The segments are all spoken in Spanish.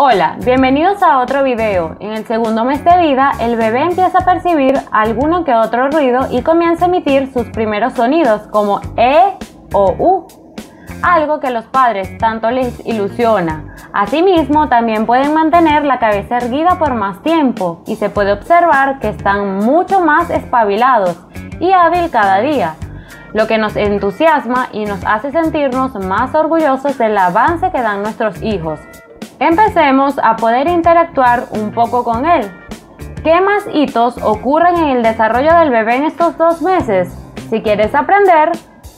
Hola, bienvenidos a otro video. En el segundo mes de vida, el bebé empieza a percibir alguno que otro ruido y comienza a emitir sus primeros sonidos como E o U, algo que los padres tanto les ilusiona. Asimismo, también pueden mantener la cabeza erguida por más tiempo y se puede observar que están mucho más espabilados y hábil cada día, lo que nos entusiasma y nos hace sentirnos más orgullosos del avance que dan nuestros hijos. Empecemos a poder interactuar un poco con él. ¿Qué más hitos ocurren en el desarrollo del bebé en estos 2 meses? Si quieres aprender,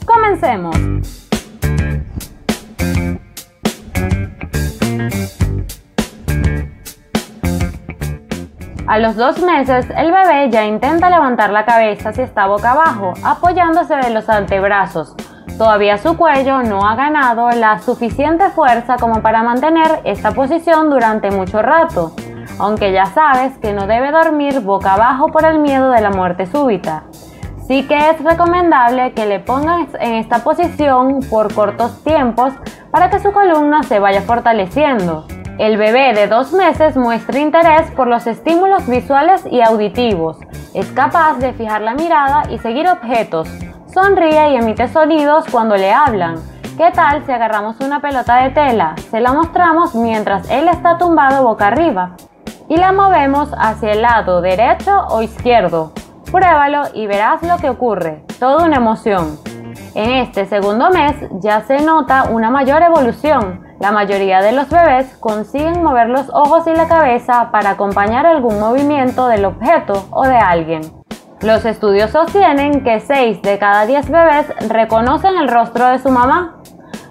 comencemos. A los 2 meses, el bebé ya intenta levantar la cabeza si está boca abajo, apoyándose de los antebrazos. Todavía su cuello no ha ganado la suficiente fuerza como para mantener esta posición durante mucho rato, aunque ya sabes que no debe dormir boca abajo por el miedo de la muerte súbita. Sí que es recomendable que le pongas en esta posición por cortos tiempos para que su columna se vaya fortaleciendo. El bebé de 2 meses muestra interés por los estímulos visuales y auditivos. Es capaz de fijar la mirada y seguir objetos. Sonríe y emite sonidos cuando le hablan. ¿Qué tal si agarramos una pelota de tela, se la mostramos mientras él está tumbado boca arriba y la movemos hacia el lado derecho o izquierdo? Pruébalo y verás lo que ocurre, toda una emoción. En este segundo mes ya se nota una mayor evolución. La mayoría de los bebés consiguen mover los ojos y la cabeza para acompañar algún movimiento del objeto o de alguien. Los estudios sostienen que 6 de cada 10 bebés reconocen el rostro de su mamá.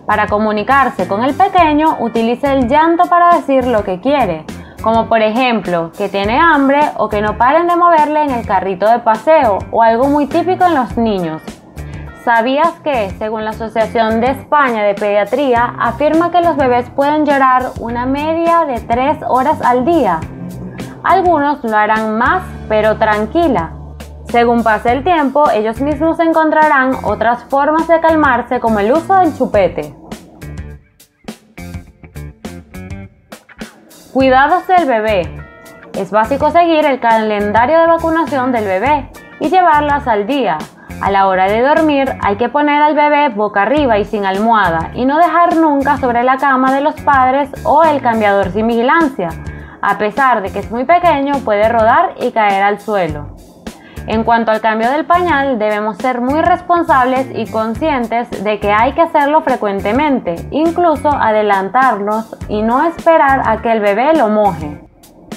Para comunicarse con el pequeño, utiliza el llanto para decir lo que quiere, como por ejemplo, que tiene hambre o que no paren de moverle en el carrito de paseo, o algo muy típico en los niños. ¿Sabías que, según la Asociación de España de Pediatría, afirma que los bebés pueden llorar una media de 3 horas al día? Algunos lo harán más, pero tranquila. Según pase el tiempo, ellos mismos encontrarán otras formas de calmarse, como el uso del chupete. Cuidados del bebé. Es básico seguir el calendario de vacunación del bebé y llevarlas al día. A la hora de dormir hay que poner al bebé boca arriba y sin almohada, y no dejar nunca sobre la cama de los padres o el cambiador sin vigilancia. A pesar de que es muy pequeño, puede rodar y caer al suelo. En cuanto al cambio del pañal, debemos ser muy responsables y conscientes de que hay que hacerlo frecuentemente, incluso adelantarnos y no esperar a que el bebé lo moje.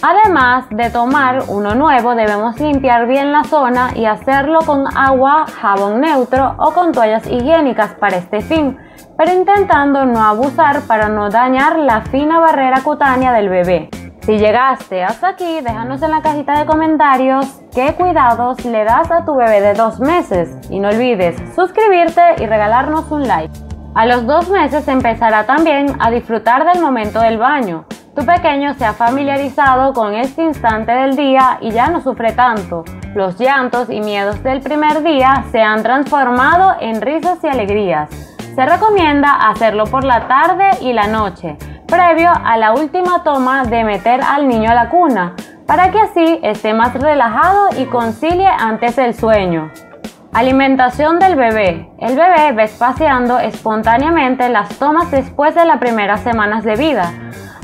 Además de tomar uno nuevo, debemos limpiar bien la zona y hacerlo con agua, jabón neutro o con toallas higiénicas para este fin, pero intentando no abusar para no dañar la fina barrera cutánea del bebé. Si llegaste hasta aquí, déjanos en la cajita de comentarios qué cuidados le das a tu bebé de 2 meses y no olvides suscribirte y regalarnos un like. A los 2 meses empezará también a disfrutar del momento del baño. Tu pequeño se ha familiarizado con este instante del día y ya no sufre tanto. Los llantos y miedos del primer día se han transformado en risas y alegrías. Se recomienda hacerlo por la tarde y la noche, previo a la última toma de meter al niño a la cuna, para que así esté más relajado y concilie antes el sueño. Alimentación del bebé. El bebé va espaciando espontáneamente las tomas después de las primeras semanas de vida.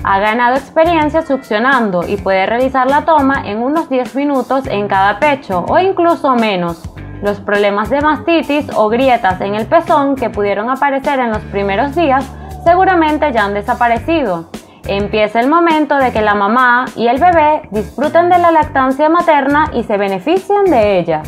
Ha ganado experiencia succionando y puede realizar la toma en unos 10 minutos en cada pecho o incluso menos. Los problemas de mastitis o grietas en el pezón que pudieron aparecer en los primeros días seguramente ya han desaparecido. Empieza el momento de que la mamá y el bebé disfruten de la lactancia materna y se beneficien de ella.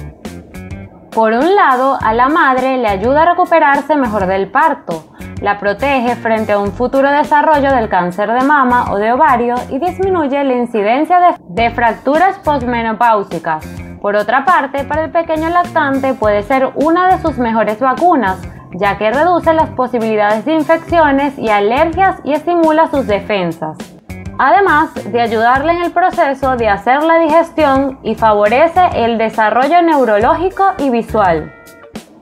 Por un lado, a la madre le ayuda a recuperarse mejor del parto, la protege frente a un futuro desarrollo del cáncer de mama o de ovario y disminuye la incidencia de fracturas posmenopáusicas. Por otra parte, para el pequeño lactante puede ser una de sus mejores vacunas, ya que reduce las posibilidades de infecciones y alergias y estimula sus defensas. Además de ayudarle en el proceso de hacer la digestión y favorece el desarrollo neurológico y visual.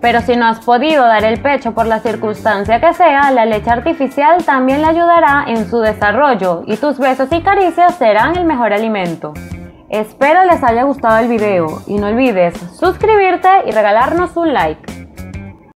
Pero si no has podido dar el pecho por la circunstancia que sea, la leche artificial también le ayudará en su desarrollo y tus besos y caricias serán el mejor alimento. Espero les haya gustado el video y no olvides suscribirte y regalarnos un like.